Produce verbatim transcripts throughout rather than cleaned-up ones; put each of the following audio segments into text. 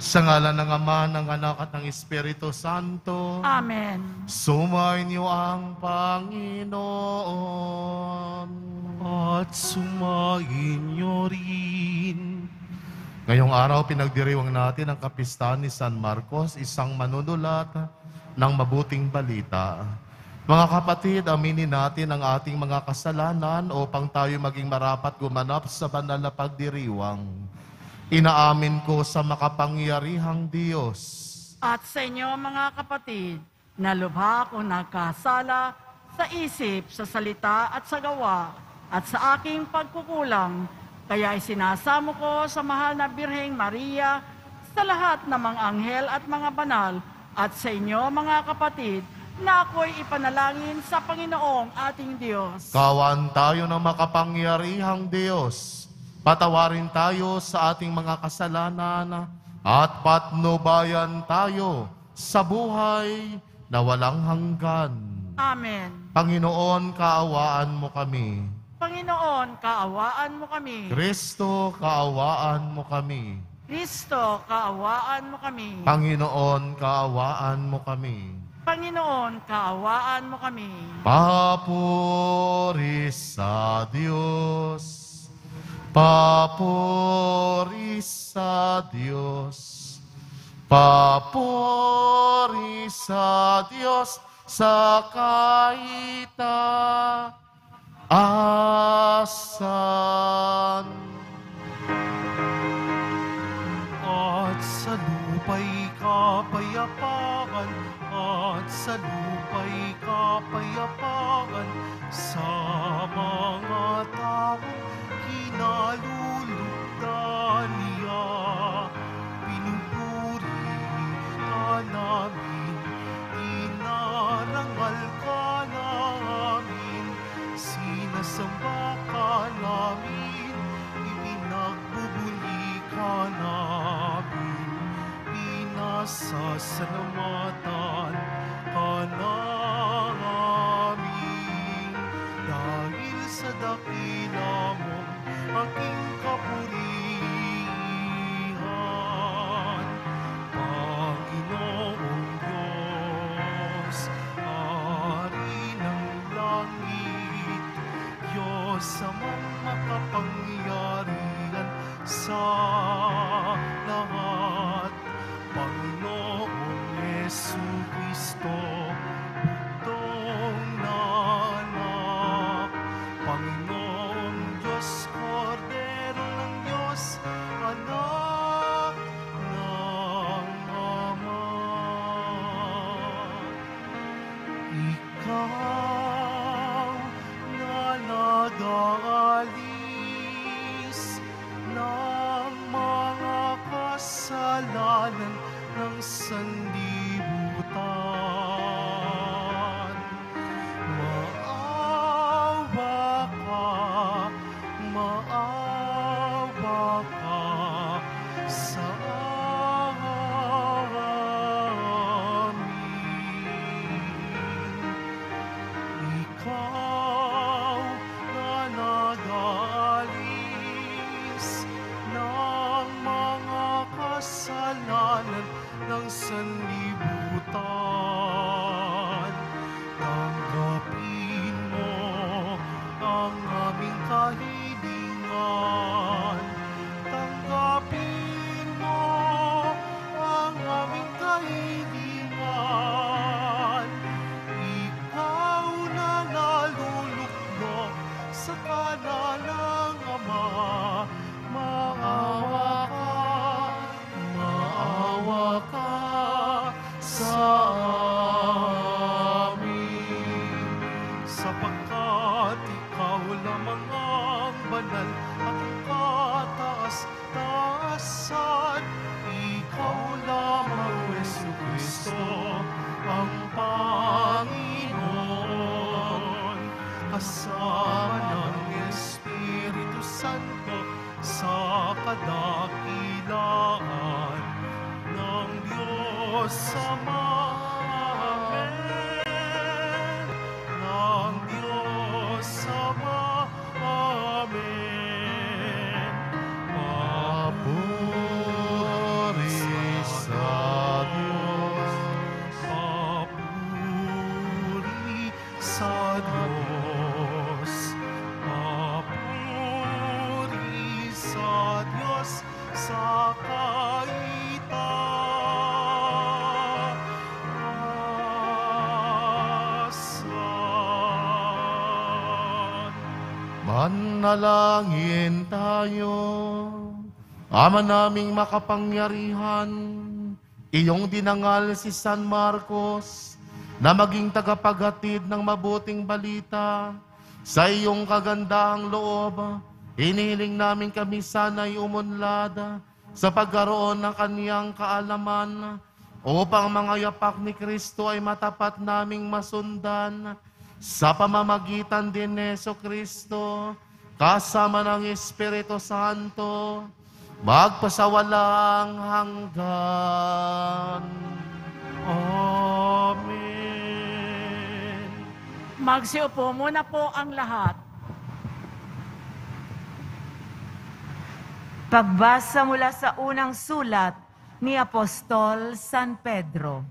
Sa ngalan ng Ama, ng Anak at ng Espiritu Santo. Amen. Sumainyo ang Panginoon at sumainyo rin. Ngayong araw, pinagdiriwang natin ang kapistahan ni San Marcos, isang manunulat ng mabuting balita. Mga kapatid, aminin natin ang ating mga kasalanan upang tayo maging marapat gumanap sa banal na pagdiriwang. Inaamin ko sa makapangyarihang Diyos at sa inyo, mga kapatid, na lubha o nagkasala sa isip, sa salita at sa gawa at sa aking pagkukulang, kaya isinasamo ko sa mahal na Birheng Maria, sa lahat ng mga anghel at mga banal, at sa inyo, mga kapatid, na ako'y ipanalangin sa Panginoong ating Diyos. Kawan tayo ng makapangyarihang Diyos. Patawarin tayo sa ating mga kasalanan at patnubayan tayo sa buhay na walang hanggan. Amen. Panginoon, kaawaan mo kami. Panginoon, kaawaan mo kami. Kristo, kaawaan mo kami. Kristo, kaawaan mo kami. Panginoon, kaawaan mo kami. Panginoon, kaawaan mo kami. Papuri sa Diyos. Papuri sa Diyos. Papuri sa Diyos sa kaita asan at sa lupa'y kapayapaan. At sa lupa'y kapayapaan sa mga tao kinalulugdan niya. Pinupuri ka namin, inarangal ka namin, sinasamba ka namin, ipinagbubuli ka namin, pinasasalamatan ka namin. Dahil sa dakila mo aking kapurihan, Panginoon Diyos, Ari ng langit, Diyos amang makapangyarihan sa lahat. Panginoon Hesukristo, Amen. Papuri Manalangin tayo. Ama naming makapangyarihan, iyong dinangal si San Marcos na maging tagapaghatid ng mabuting balita sa iyong kagandahang loob. Hinihiling namin kami sana'y umunlad sa pagkaroon ng kaniyang kaalaman upang mga yapak ni Kristo ay matapat naming masundan sa pamamagitan din ni Hesukristo kasama ng Espiritu Santo magpasawalang hanggan. Amen. Magsiupo muna po ang lahat. Pagbasa mula sa unang sulat ni Apostol San Pedro.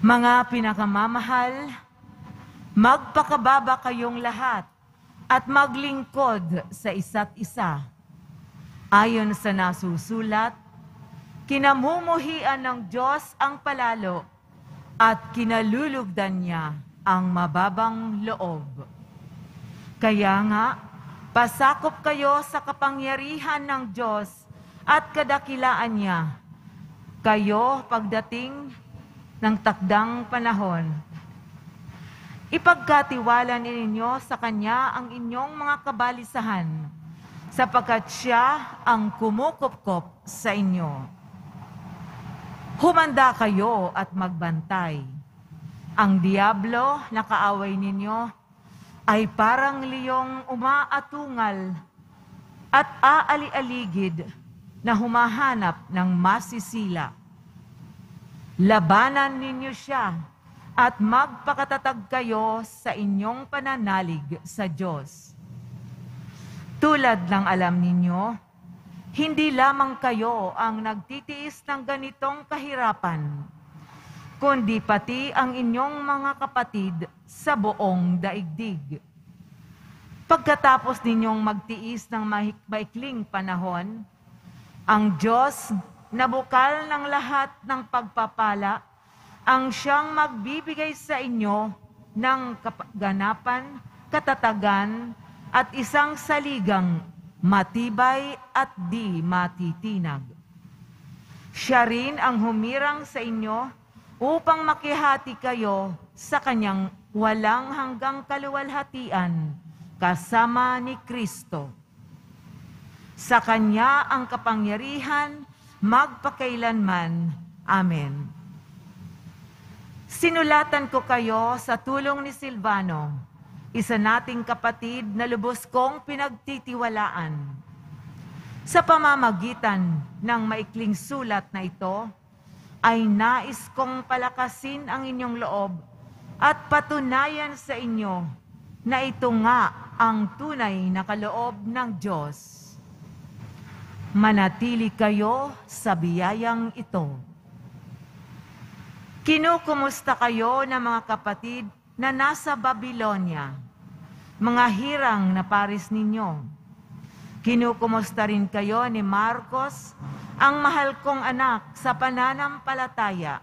Mga pinakamamahal, magpakababa kayong lahat at maglingkod sa isa't isa. Ayon sa nasusulat, kinamumuhian ng Diyos ang palalo at kinalulugdan niya ang mababang loob. Kaya nga, pasakop kayo sa kapangyarihan ng Diyos at kadakilaan niya. Kayo pagdating ng takdang panahon. Ipagkatiwala ninyo sa Kanya ang inyong mga kabalisahan, sapagkat Siya ang kumukupkop sa inyo. Humanda kayo at magbantay. Ang Diablo na kaaway ninyo ay parang liyong umaatungal at aali-aligid na humahanap ng masisila. Labanan ninyo siya at magpakatatag kayo sa inyong pananalig sa Diyos. Tulad ng alam ninyo, hindi lamang kayo ang nagtitiis ng ganitong kahirapan, kundi pati ang inyong mga kapatid sa buong daigdig. Pagkatapos ninyong magtiis ng maikling panahon, ang Diyos na bukal ng lahat ng pagpapala ang Siyang magbibigay sa inyo ng kaganapan, katatagan, at isang saligang matibay at di matitinag. Siya rin ang humirang sa inyo upang makihati kayo sa Kanyang walang hanggang kaluwalhatian kasama ni Kristo. Sa Kanya ang kapangyarihan magpakailanman. Amen. Sinulatan ko kayo sa tulong ni Silvano, isa nating kapatid na lubos kong pinagtitiwalaan. Sa pamamagitan ng maikling sulat na ito, ay nais kong palakasin ang inyong loob at patunayan sa inyo na ito nga ang tunay na kaloob ng Diyos. Manatili kayo sa biyayang ito. Kinukumusta kayo ng mga kapatid na nasa Babilonia, mga hirang na pares ninyo. Kinukumusta rin kayo ni Marcos, ang mahal kong anak sa pananampalataya.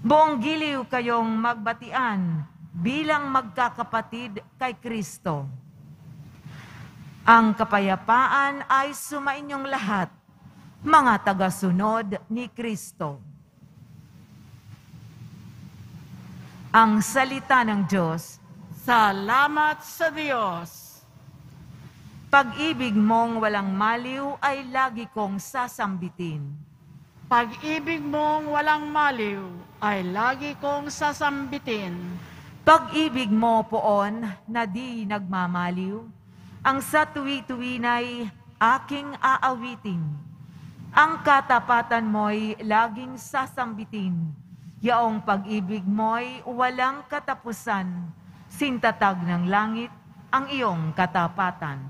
Buong giliw kayong magbatian bilang magkakapatid kay Kristo. Ang kapayapaan ay sumainyong lahat, mga tagasunod ni Kristo. Ang salita ng Diyos. Salamat sa Diyos. Pag-ibig mong walang maliw ay lagi kong sasambitin. Pag-ibig mong walang maliw ay lagi kong sasambitin. Pag-ibig mo poon na di nagmamaliw, ang sa tuwi-tuwi na'y aking aawitin. Ang katapatan mo'y laging sasambitin, yaong pag-ibig mo'y walang katapusan, sintatag ng langit ang iyong katapatan.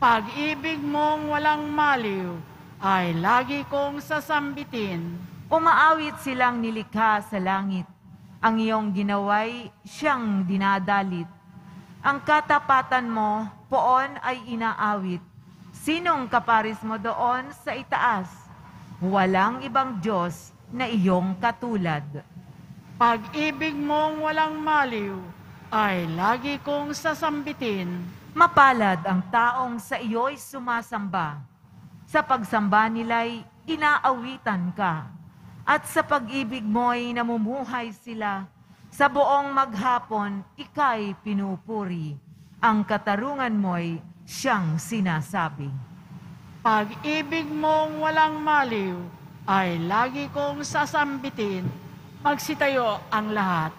Pag-ibig mong walang maliw ay lagi kong sasambitin. Umaawit silang nilikha sa langit. Ang iyong ginaway siyang dinadalit. Ang katapatan mo poon ay inaawit. Sinong kaparis mo doon sa itaas? Walang ibang Diyos na iyong katulad. Pag-ibig mong walang maliw ay lagi kong sasambitin. Mapalad ang taong sa iyo'y sumasamba. Sa pagsamba nila'y inaawitan ka. At sa pag-ibig mo'y namumuhay sila. Sa buong maghapon, ika'y pinupuri. Ang katarungan mo'y siyang sinasabi. Pag-ibig mong walang maliw ay lagi kong sasambitin. Magsitayo ang lahat.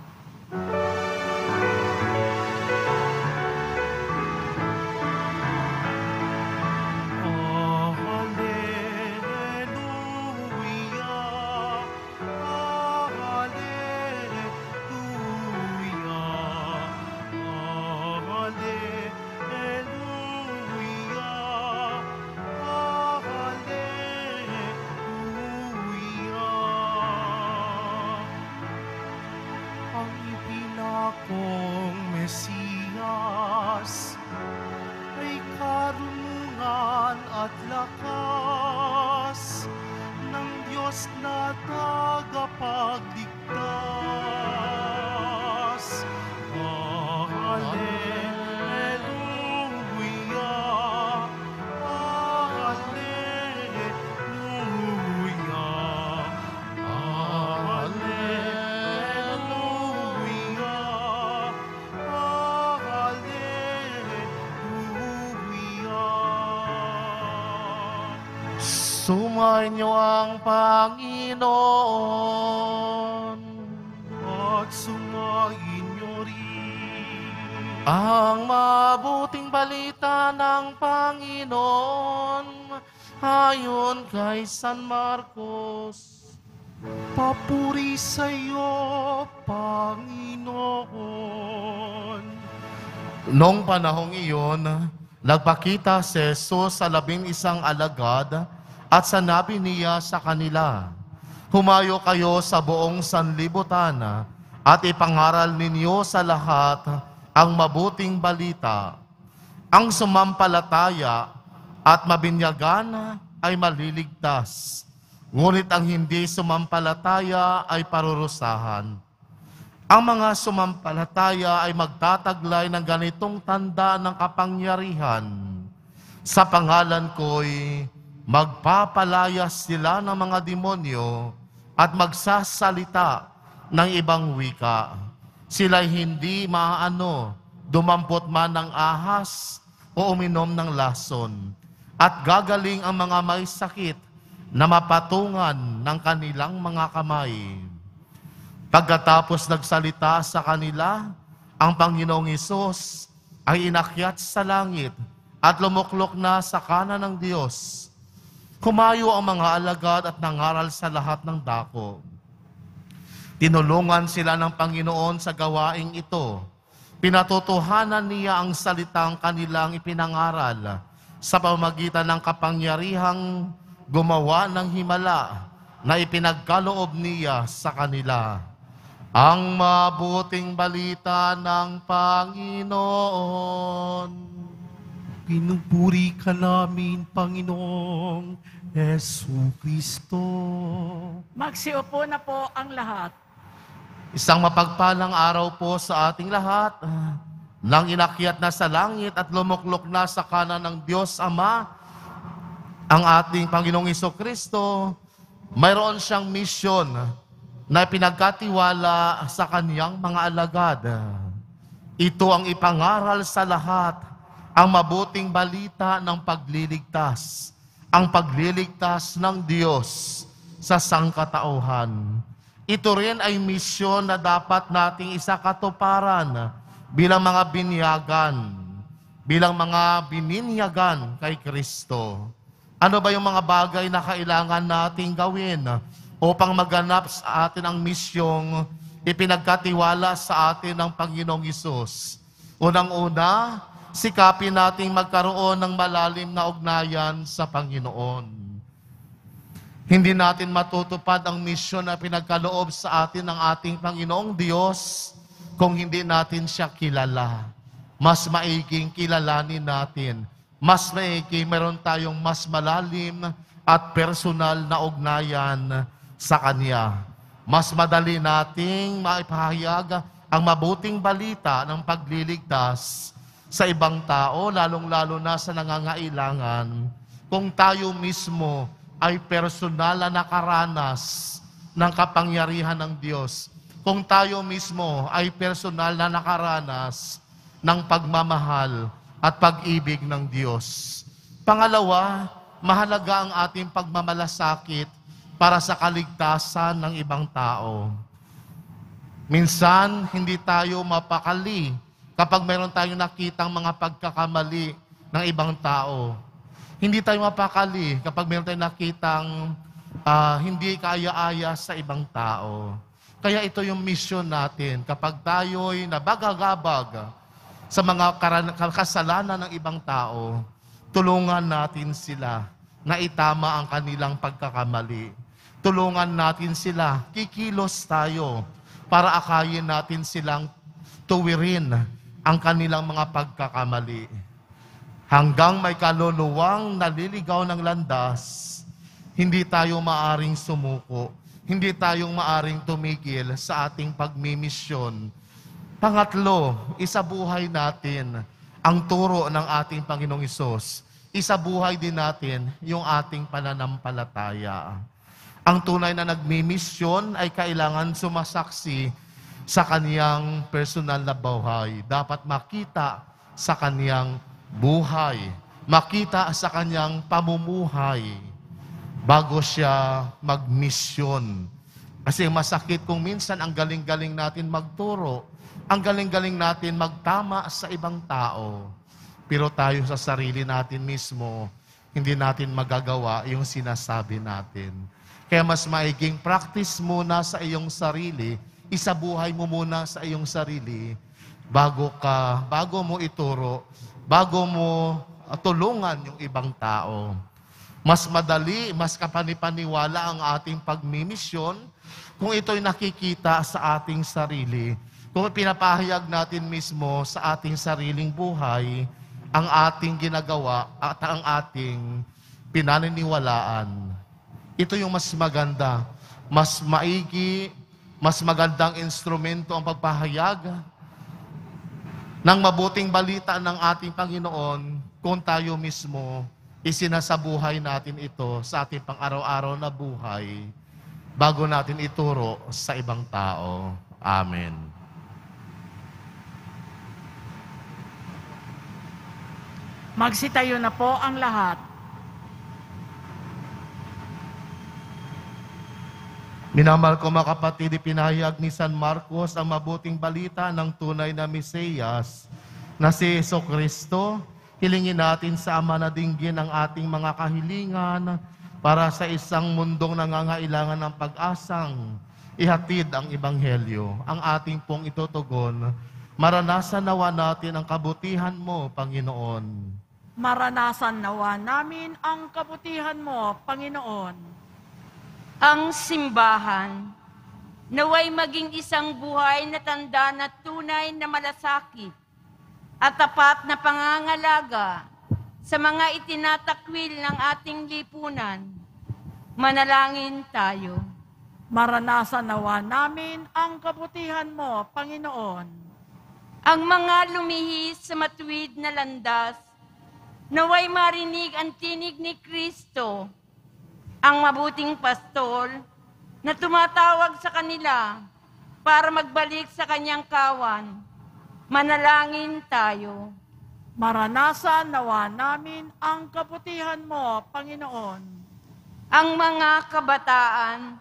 Sumainyo ang Panginoon at sumainyo rin ang mabuting balita ng Panginoon ayon kay San Marcos. Papuri sa iyo, Panginoon. Noong panahong iyon, nagpakita si Jesus sa labing isang alagad. At sanabi niya sa kanila, humayo kayo sa buong sanlibutan at ipangaral ninyo sa lahat ang mabuting balita. Ang sumampalataya at mabinyagan ay maliligtas, ngunit ang hindi sumampalataya ay parurusahan. Ang mga sumampalataya ay magtataglay ng ganitong tanda ng kapangyarihan. Sa pangalan ko'y magpapalayas sila ng mga demonyo at magsasalita ng ibang wika. Sila'y hindi maaano dumampot man ng ahas o uminom ng lason. At gagaling ang mga may sakit na mapatungan ng kanilang mga kamay. Pagkatapos nagsalita sa kanila, ang Panginoong Hesus ay inakyat sa langit at lumuklok na sa kanan ng Diyos. Kumayo ang mga alagad at nangaral sa lahat ng dako. Tinulungan sila ng Panginoon sa gawaing ito. Pinatotohanan niya ang salitang kanilang ipinangaral sa pamamagitan ng kapangyarihang gumawa ng himala na ipinagkaloob niya sa kanila. Ang mabuting balita ng Panginoon. Pinupuri ka namin, Panginoong Hesukristo. Magsiupo na po ang lahat. Isang mapagpalang araw po sa ating lahat, nang inakyat na sa langit at lumuklok na sa kanan ng Diyos Ama, ang ating Panginoong Hesukristo, mayroon siyang misyon na pinagkatiwala sa kaniyang mga alagad. Ito ang ipangaral sa lahat. Ang mabuting balita ng pagliligtas, ang pagliligtas ng Diyos sa sangkatauhan. Ito rin ay misyon na dapat nating isakatuparan bilang mga binyagan, bilang mga bininyagan kay Kristo. Ano ba yung mga bagay na kailangan nating gawin upang maganap sa atin ang misyong ipinagkatiwala sa atin ng Panginoong Hesus? Unang-una, sikapin nating magkaroon ng malalim na ugnayan sa Panginoon. Hindi natin matutupad ang misyon na pinagkaloob sa atin ng ating Panginoong Diyos kung hindi natin siya kilala. Mas maiging kilalanin natin. Mas maiging meron tayong mas malalim at personal na ugnayan sa Kanya. Mas madali nating maipahayag ang mabuting balita ng pagliligtas sa ibang tao, lalong-lalo na sa nangangailangan, kung tayo mismo ay personal na nakaranas ng kapangyarihan ng Diyos, kung tayo mismo ay personal na nakaranas ng pagmamahal at pag-ibig ng Diyos. Pangalawa, mahalaga ang ating pagmamalasakit para sa kaligtasan ng ibang tao. Minsan, hindi tayo mapakali kapag mayroon tayong nakitang mga pagkakamali ng ibang tao. Hindi tayo mapakali kapag mayroon tayong nakitang uh, hindi kaaya-aya sa ibang tao. Kaya ito yung mission natin. Kapag tayo'y nabagagabag sa mga kasalanan ng ibang tao, tulungan natin sila na itama ang kanilang pagkakamali. Tulungan natin sila. Kikilos tayo para akayin natin silang tuwirin ang kanilang mga pagkakamali. Hanggang may kaluluwang naliligaw ng landas, hindi tayo maaring sumuko. Hindi tayong maaring tumigil sa ating pagmimisyon. Pangatlo, isabuhay natin ang turo ng ating Panginoong Hesus. Isabuhay din natin yung ating pananampalataya. Ang tunay na nagmimisyon ay kailangan sumasaksi sa kaniyang personal na buhay. Dapat makita sa kaniyang buhay, makita sa kaniyang pamumuhay bago siya magmisyon. Kasi masakit kung minsan ang galing-galing natin magturo, ang galing-galing natin magtama sa ibang tao, pero tayo sa sarili natin mismo, hindi natin magagawa yung sinasabi natin. Kaya mas maiging practice muna sa iyong sarili, isabuhay mo muna sa iyong sarili, bago ka, bago mo ituro, bago mo tulungan yung ibang tao. Mas madali, mas kapanipaniwala ang ating pagmimisyon kung ito'y nakikita sa ating sarili. Kung pinapahayag natin mismo sa ating sariling buhay ang ating ginagawa at ang ating pinaniniwalaan. Ito yung mas maganda, mas maigi, mas magandang instrumento ang pagpahayag ng mabuting balita ng ating Panginoon kung tayo mismo isinasabuhay natin ito sa ating pang-araw-araw na buhay bago natin ituro sa ibang tao. Amen. Magsitayo na po ang lahat. Minamahal ko mga kapatid, ipinahayag ni San Marcos ang mabuting balita ng tunay na Mesiyas na si Hesukristo. Hilingin natin sa Ama na dinggin ang ating mga kahilingan para sa isang mundong nangangailangan ng pag-asang ihatid ang Ebanghelyo. Ang ating pong itutugon, maranasan nawa natin ang kabutihan mo, Panginoon. Maranasan nawa namin ang kabutihan mo, Panginoon. Ang simbahan, naway maging isang buhay na tanda na tunay na malasakit at tapat na pangangalaga sa mga itinatakwil ng ating lipunan. Manalangin tayo. Maranasan nawa namin ang kabutihan mo, Panginoon. Ang mga lumihis sa matuwid na landas, naway marinig ang tinig ni Kristo, ang mabuting pastol na tumatawag sa kanila para magbalik sa kanyang kawan. Manalangin tayo. Maranasan nawa namin ang kabutihan mo, Panginoon. Ang mga kabataan,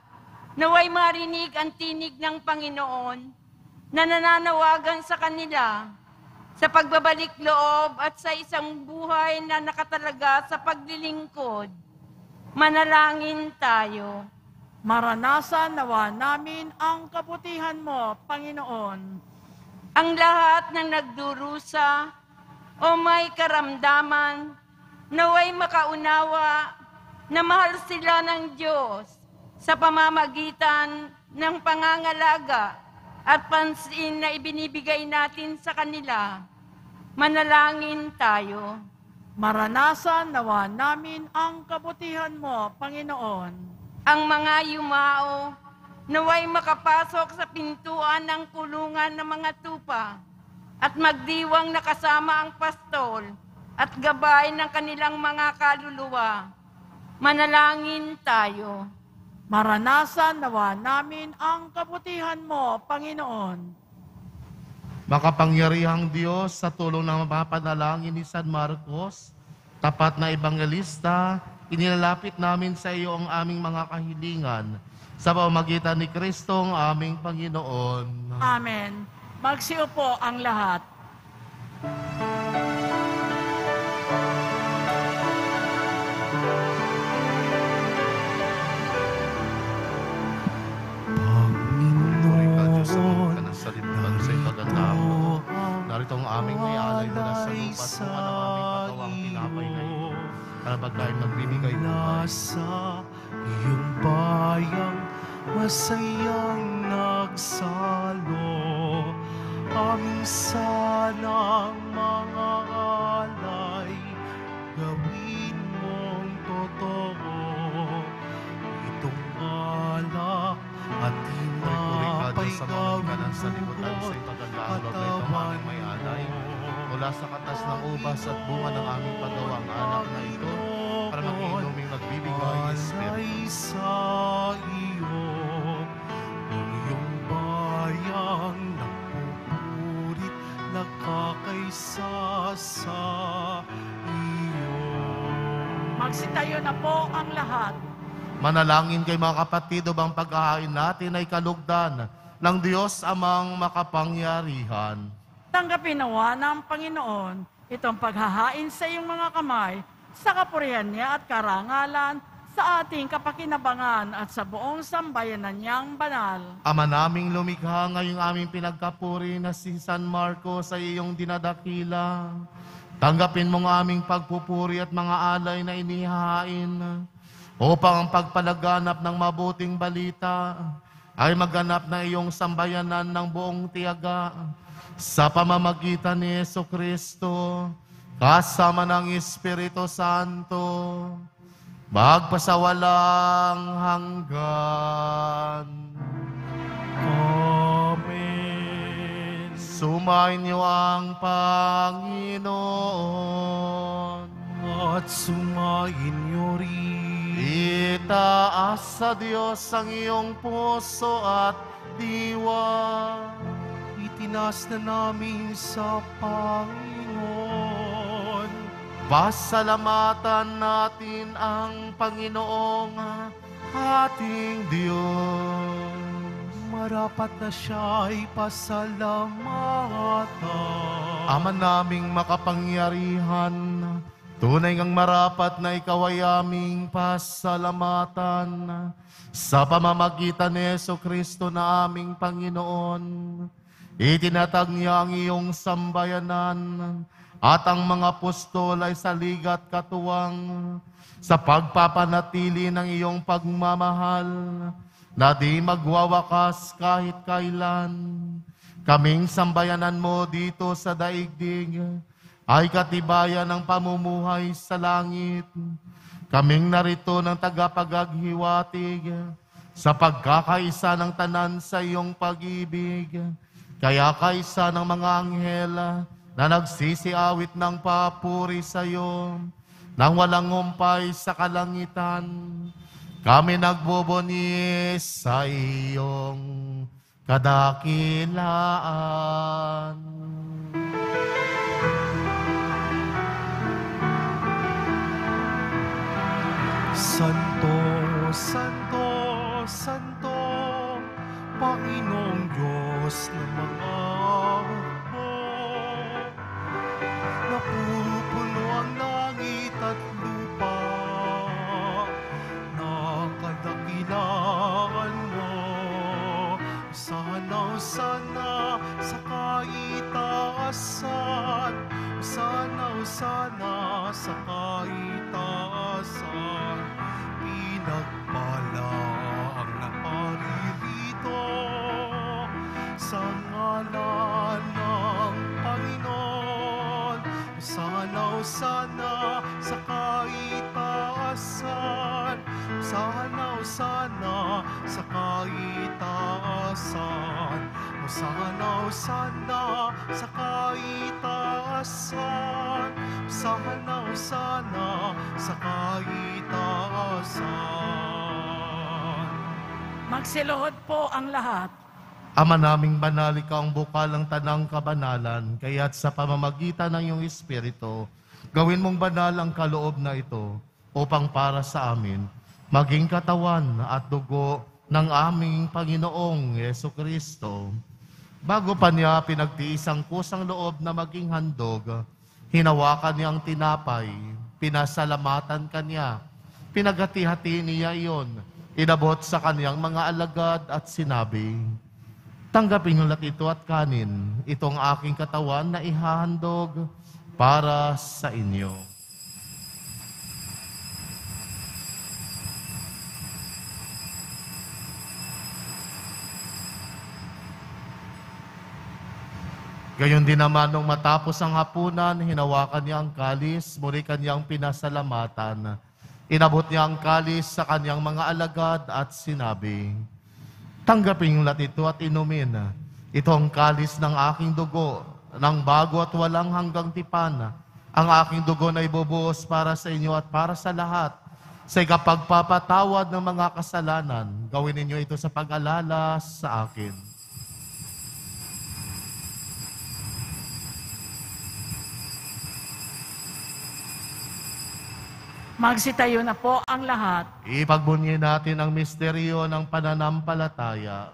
naway marinig ang tinig ng Panginoon na nananawagan sa kanila sa pagbabalik loob at sa isang buhay na nakatalaga sa paglilingkod. Manalangin tayo. Maranasan nawa namin ang kabutihan mo, Panginoon. Ang lahat ng nagdurusa o may karamdaman, naway makaunawa na mahal sila ng Diyos sa pamamagitan ng pangangalaga at pansin na ibinibigay natin sa kanila. Manalangin tayo. Maranasan nawa namin ang kabutihan mo, Panginoon. Ang mga yumao naway makapasok sa pintuan ng kulungan ng mga tupa at magdiwang nakasama ang pastol at gabay ng kanilang mga kaluluwa. Manalangin tayo. Maranasan nawa namin ang kabutihan mo, Panginoon. Makapangyarihang Diyos, sa tulong ng mapapadalangin ni San Marcos, tapat na ebanghelista, inilalapit namin sa iyo ang aming mga kahilingan sa pamamagitan ni Kristo ang aming Panginoon. Amen. Magsiupo ang lahat. Narito ang aming naialay mula sa lupa at kung ano aming patawang tinapay na iyo. Karapag tayo magbibigay buhay. Nasa iyong bayang masayang nagsalo aming sanang mga alay, gawin mong totoo itong alak at tinapay gawin katawan mo. Mula sa katas ng ubas at bunga ng aming pagawang anak na ito, para mag-inoming magbibigay ng Espiritu. Sa iyo, ang iyong bayang napupulit, nakakaisa sa iyo. Magsitayo na po ang lahat. Manalangin kay mga kapatid o bang pagkahain natin ay kalugdan ng Diyos amang makapangyarihan. Tanggapin nawa ng Panginoon itong paghahain sa iyong mga kamay sa kapurihan niya at karangalan sa ating kapakinabangan at sa buong sambayanan niyang banal. Ama naming lumikha, ngayong aming pinagkapuri na si San Marcos ay iyong dinadakila. Tanggapin mo ng aming pagpupuri at mga alay na inihain upang ang pagpalaganap ng mabuting balita ay maganap na iyong sambayanan ng buong tiyaga sa pamamagitan ni Hesukristo, kasama ng Espiritu Santo, magpasawalang hanggan. Amen. Sumain niyo ang Panginoon at sumain niyo rin. Itaas sa Diyos ang iyong puso at diwa. Itinaas na namin sa Panginoon. Pasalamatan natin ang Panginoong ating Diyos. Marapat na siya'y pasalamatan. Ama naming makapangyarihan, tunay ngang marapat na ikaw ay aming pasalamatan sa pamamagitan ni Hesukristo na aming Panginoon. Itinatag niya ang iyong sambayanan at ang mga apostol ay saligat katuwang sa pagpapanatili ng iyong pagmamahal na di magwawakas kahit kailan. Kaming sambayanan mo dito sa daigdig ay katibayan ng pamumuhay sa langit. Kaming narito ng tagapagaghiwatig sa pagkakaisa ng tanan sa iyong pag-ibig. Kaya kaisa ng mga anghel na nagsisiawit ng papuri sa iyo nang walang humpay sa kalangitan, kami nagbubuni sa iyong kadakilaan. Santo, Santo, Santo, Panginoong Diyos ng mga mundo, napupuno ang langit at lupa ng kadakilaan mo. Sana, sana, sa kaitaasan. Sana, sana, sa kaitaasan. Nagpala ang naari dito sa ngalan ng Panginoon Sana, sana, sa kaitaasan. Sana, sana, sa kaitaasan. Sana, sana, sa kaitaasan. Sana, sana, sa kaitaasan. Magsiluhod po ang lahat. Ama naming banal, ikaw ang bukal ng tanang kabanalan, kaya't sa pamamagitan ng iyong Espiritu, gawin mong banal ang kaloob na ito upang para sa amin, maging katawan at dugo ng aming Panginoong Hesukristo. Bago pa niya pinagtiis ang kusang loob na maging handog, hinawakan niya ang tinapay, pinasalamatan kanya, pinaghati-hati niya iyon, inabot sa kaniyang mga alagad at sinabi, tanggapin niyo lahat ito at kanin, itong aking katawan na ihahandog para sa inyo. Gayon din naman, nung matapos ang hapunan, hinawakan niya ang kalis, muli kaniyang pinasalamatan. Inabot niya ang kalis sa kaniyang mga alagad at sinabi, tanggapin niyo lahat ito at inumin. Ito ang kalis ng aking dugo, ng bago at walang hanggang tipan. Ang aking dugo na ibubuhos para sa inyo at para sa lahat. Sa ikapagpapatawad ng mga kasalanan, gawin ninyo ito sa pag-alala sa akin. Magsitayo na po ang lahat. Ipagbunyin natin ang misteryo ng pananampalataya.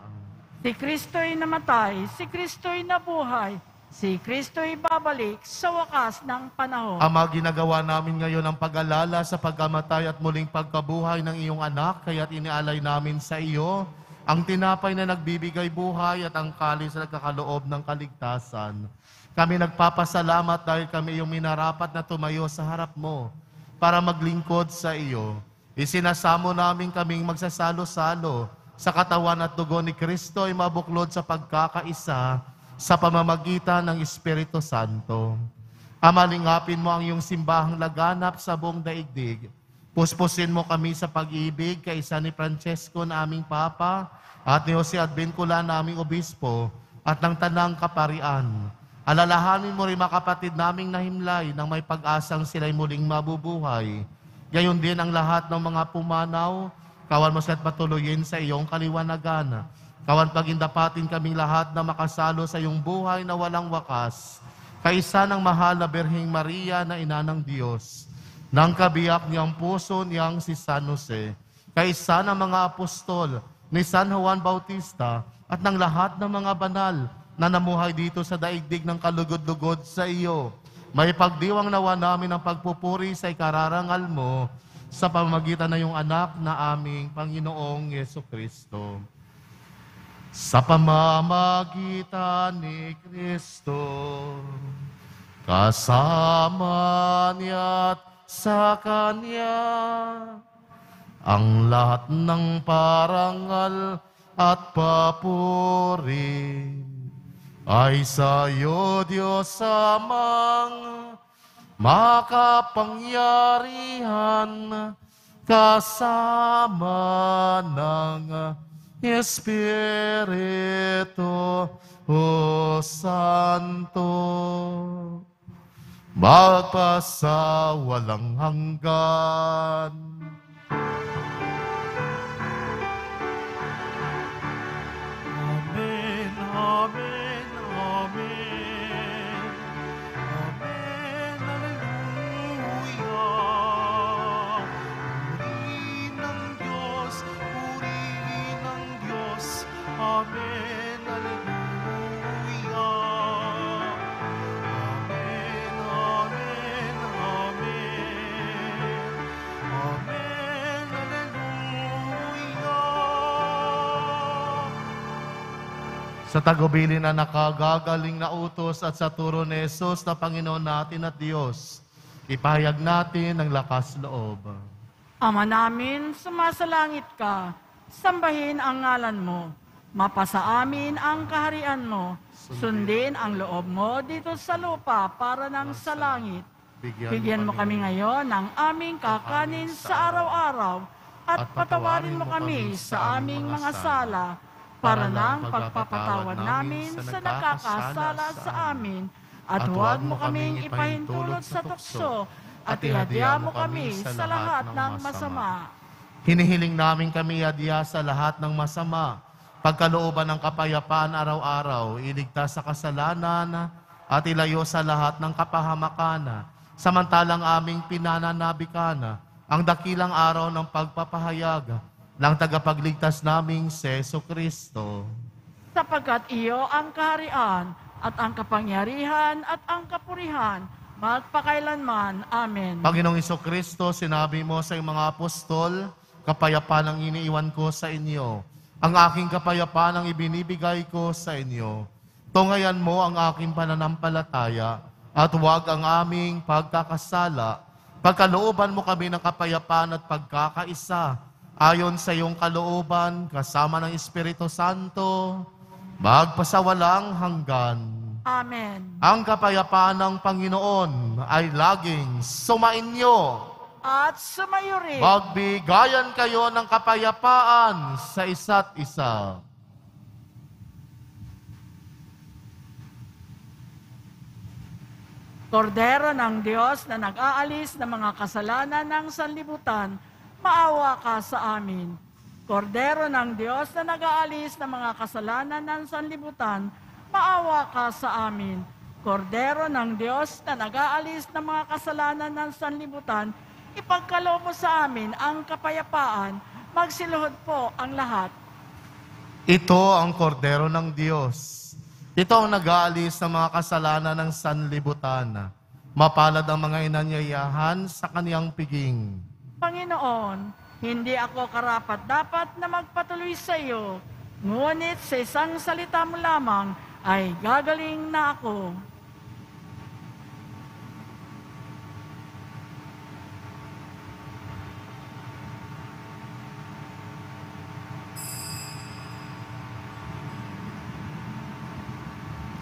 Si Kristo'y namatay, si Kristo'y nabuhay, si Kristo'y babalik sa wakas ng panahon. Ama, ginagawa namin ngayon ang pag-alala sa pagkamatay at muling pagkabuhay ng iyong anak, kaya't inialay namin sa iyo ang tinapay na nagbibigay buhay at ang kalis na nagkakaloob ng kaligtasan. Kami nagpapasalamat dahil kami iyong minarapat na tumayo sa harap mo para maglingkod sa iyo. Isinasamo namin kaming magsasalo-salo sa katawan at dugo ni Kristo ay mabuklod sa pagkakaisa sa pamamagitan ng Espiritu Santo. Ama, lingapin mo ang iyong simbahang laganap sa buong daigdig. Puspusin mo kami sa pag-ibig kaisa ni Francesco na aming Papa at ni Jose Advincula na aming Obispo at ng Tanang Kaparian. Alalahanin mo rin mga kapatid naming nahimlay nang may pag-asang sila'y muling mabubuhay. Gayon din ang lahat ng mga pumanaw, kawan mo sila't patuloyin sa iyong kaliwanagan. Kawan pagindapatin kaming lahat na makasalo sa iyong buhay na walang wakas. Kaisa ng mahal na Berhing Maria na ina ng Diyos, nang kabiyak niyang puso niyang si San Jose. Kaisa ng mga apostol ni San Juan Bautista at ng lahat ng mga banal na namuhay dito sa daigdig ng kalugod-lugod sa iyo. May pagdiwang nawa namin ang pagpupuri sa ikararangal mo sa pamamagitan ng iyong anak na aming Panginoong Hesukristo. Sa pamamagitan ni Kristo, kasama niya at sa Kanya, ang lahat ng parangal at papuri ay sa'yo, Diyos amang makapangyarihan kasama ng Espiritu Santo. Magpasa walang hanggan. Amen, amen. Amen, hallelujah. Amen, amen, amen. Amen, hallelujah. Sa tagubilin na nakagagaling na utos at sa turo ni Hesus na Panginoon natin at Diyos, ipahayag natin ang lakas loob. Ama namin, sumasalangit ka, sambahin ang ngalan mo. Mapasa amin ang kaharian mo, sundin ang loob mo dito sa lupa para ng sa langit. Bigyan mo kami ngayon ng aming kakanin sa araw-araw at patawarin mo kami sa aming mga sala para ng pagpapatawad namin sa nakakasala sa amin. At huwag mo kaming ipahintulot sa tukso at ihadya mo kami sa lahat ng masama. Hinihiling namin kami ihadya sa lahat ng masama. Pagkalooban ng kapayapaan araw-araw, iligtas sa kasalanan at ilayo sa lahat ng kapahamakan. Samantalang aming pinananabikan ang dakilang araw ng pagpapahayag ng tagapagligtas naming si Hesukristo. Sapagkat iyo ang kaharian at ang kapangyarihan at ang kapurihan magpakailanman. Amen. Panginoong Hesukristo, sinabi mo sa iyong mga apostol, kapayapaan ang iniiwan ko sa inyo. Ang aking kapayapaan ang ibinibigay ko sa inyo. Tungayan mo ang aking pananampalataya at huwag ang aming pagkakasala. Pagkalooban mo kami ng kapayapaan at pagkakaisa ayon sa iyong kalooban kasama ng Espiritu Santo, magpasawalang hanggan. Amen. Ang kapayapaan ng Panginoon ay laging sumainyo at sumayo rin. Magbigayan kayo ng kapayapaan sa isa't isa. Kordero ng Diyos na nag-aalis ng mga kasalanan ng sanlibutan, maawa ka sa amin. Kordero ng Diyos na nag-aalis ng mga kasalanan ng sanlibutan, maawa ka sa amin. Kordero ng Diyos na nag-aalis ng mga kasalanan ng sanlibutan, ipagkaloob mo sa amin ang kapayapaan, magsiluhod po ang lahat. Ito ang kordero ng Diyos. Ito ang nag-aalis sa mga kasalanan ng sanlibutan. Mapalad ang mga inanyayahan sa kaniyang piging. Panginoon, hindi ako karapat-dapat na magpatuloy sa iyo, ngunit sa isang salita mo lamang ay gagaling na ako.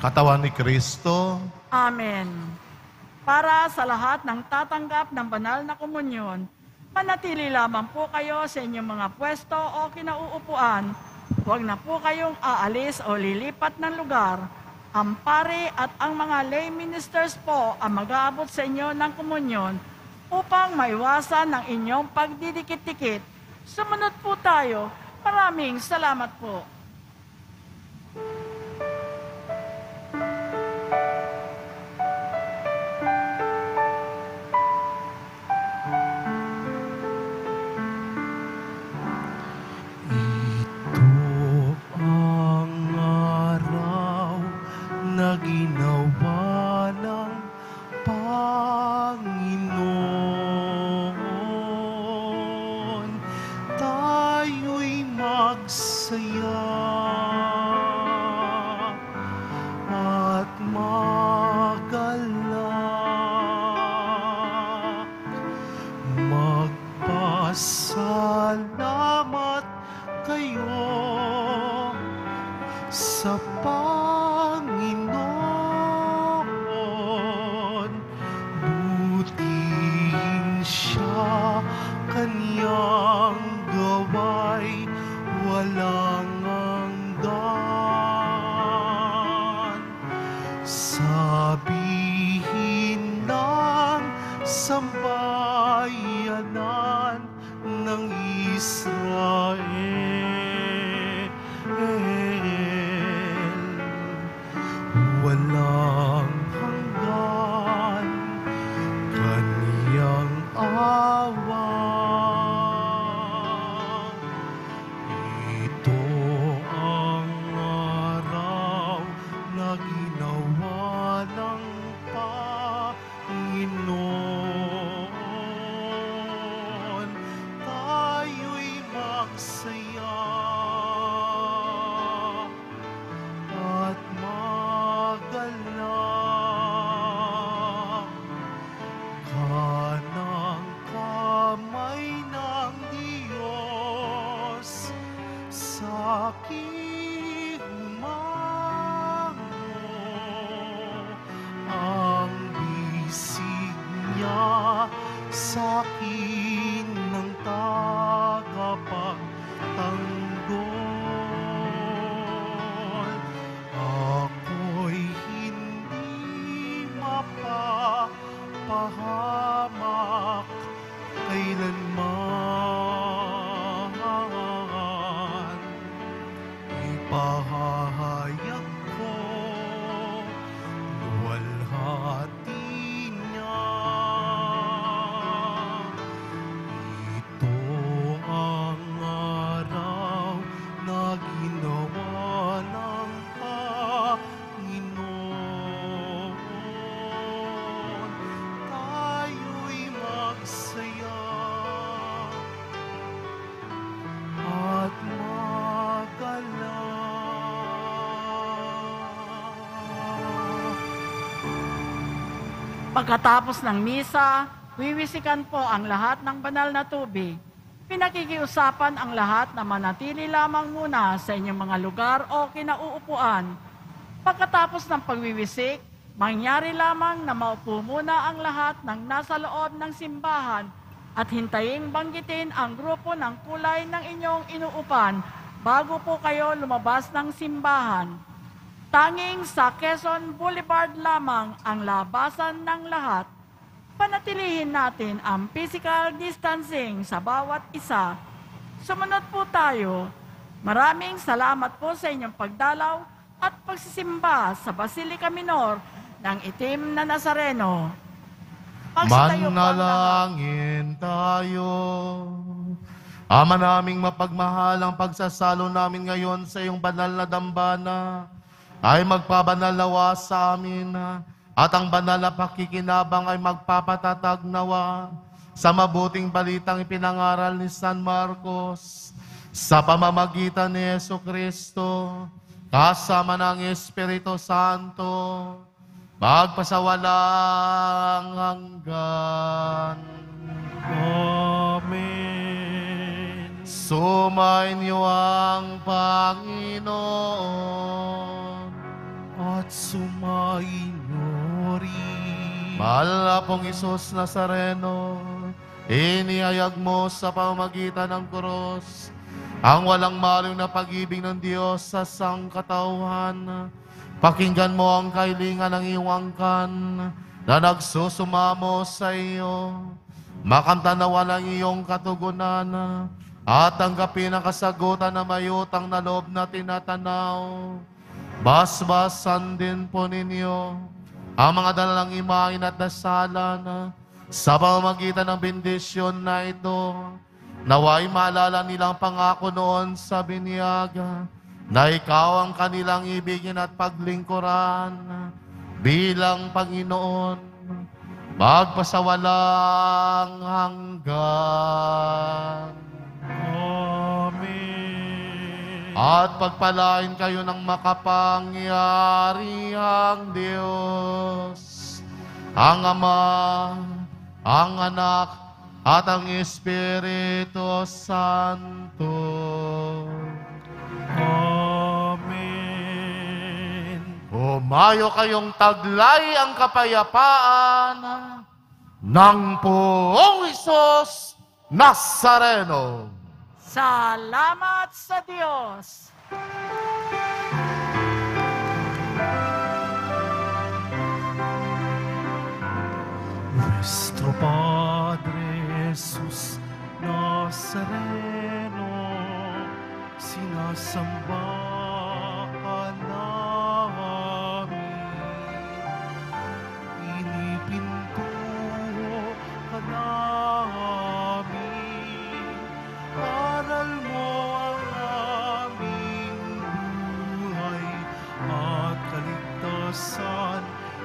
Katawan ni Kristo. Amen. Para sa lahat ng tatanggap ng banal na komunyon, manatili lamang po kayo sa inyong mga pwesto o kinauupuan. Huwag na po kayong aalis o lilipat ng lugar. Ang pare at ang mga lay ministers po ang mag-aabot sa inyo ng komunyon upang maiwasan ang inyong pagdidikit-dikit. Sumunod po tayo. Maraming salamat po. Sa akin sa akin ng tagapagtanggol. Ako'y hindi mapapahamak kailanman. Ipahahayag ko luwalhati Pagkatapos ng misa, wiwisikan po ang lahat ng banal na tubig. Pinakikiusapan ang lahat na manatili lamang muna sa inyong mga lugar o kinauupuan. Pagkatapos ng pagwiwisik, mangyari lamang na maupo muna ang lahat ng nasa loob ng simbahan at hintayin banggitin ang grupo ng kulay ng inyong inuupan bago po kayo lumabas ng simbahan. Tanging sa Quezon Boulevard lamang ang labasan ng lahat. Panatilihin natin ang physical distancing sa bawat isa. Sumunod po tayo. Maraming salamat po sa inyong pagdalaw at pagsisimba sa Basilica Minor ng Itim na Nazareno. Manalangin tayo. Ama naming mapagmahal, ang pagsasalo namin ngayon sa iyong banal na dambana ay magpabanalawa sa amin, at ang banal na pakikinabang ay magpapatatag nawa sa mabuting balitang ipinangaral ni San Marcos sa pamamagitan ni Hesukristo, kasama ng Espiritu Santo, magpasawalang hanggan. Amen. Sumainyo ang Panginoon at sumainyo rin. Mahal na pong Hesus Nazareno, inihayag mo sa pamamagitan ng krus ang walang maliw na pag-ibig ng Diyos sa sangkatauhan. Pakinggan mo ang kailangan ng iyong angkan na nagsusumamo sa iyo. Makamtanawa lang iyong katugunan at tanggapin ang kasagutan na mayutang na loob na tinatanaw. Basbasan din po ninyo ang mga dalalang imahin at dasalan sa pamamagitan ng bendisyon na ito. Nawa'y maalala nilang pangako noon sa binyag na ikaw ang kanilang ibigin at paglingkuran bilang Panginoon magpasawalang hanggan. Amen. At pagpalain kayo ng makapangyarihang Diyos, ang Ama, ang Anak, at ang Espiritu Santo. Amen. Umayo kayong taglay ang kapayapaan ng poong Hesus Nazareno. Salamat sa Diyos! Nuestro Padre Hesus Nazareno, sinasamba ka namin. Pinipintuho ka namin. Aral mo ang aming buhay at kaligtasan,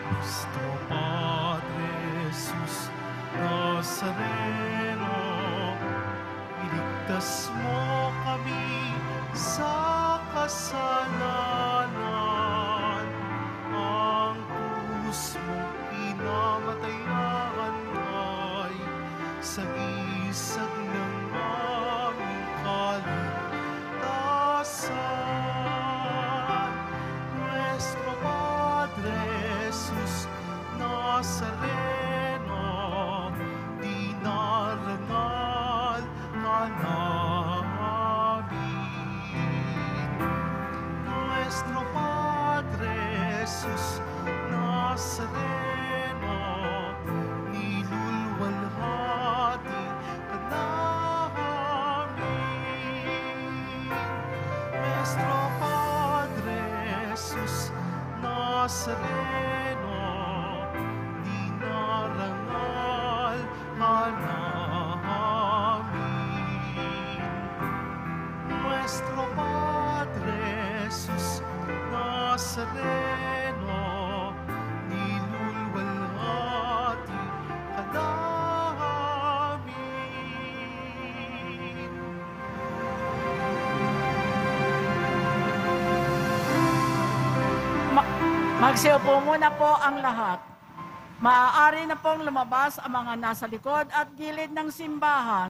Nuestro Padre Hesus Nazareno. Iligtas mo kami sa kasalanan, ang krus mong pinamatayan ay sa isang ng Nuestro Padre Hesus Nazareno, di na Nazareno, dinarangal ka namin. Nuestro Padre Jesus Nazareno, nilulwalhati ka namin. Magsiupo muna po ang lahat. Maaari na pong lumabas ang mga nasa likod at gilid ng simbahan.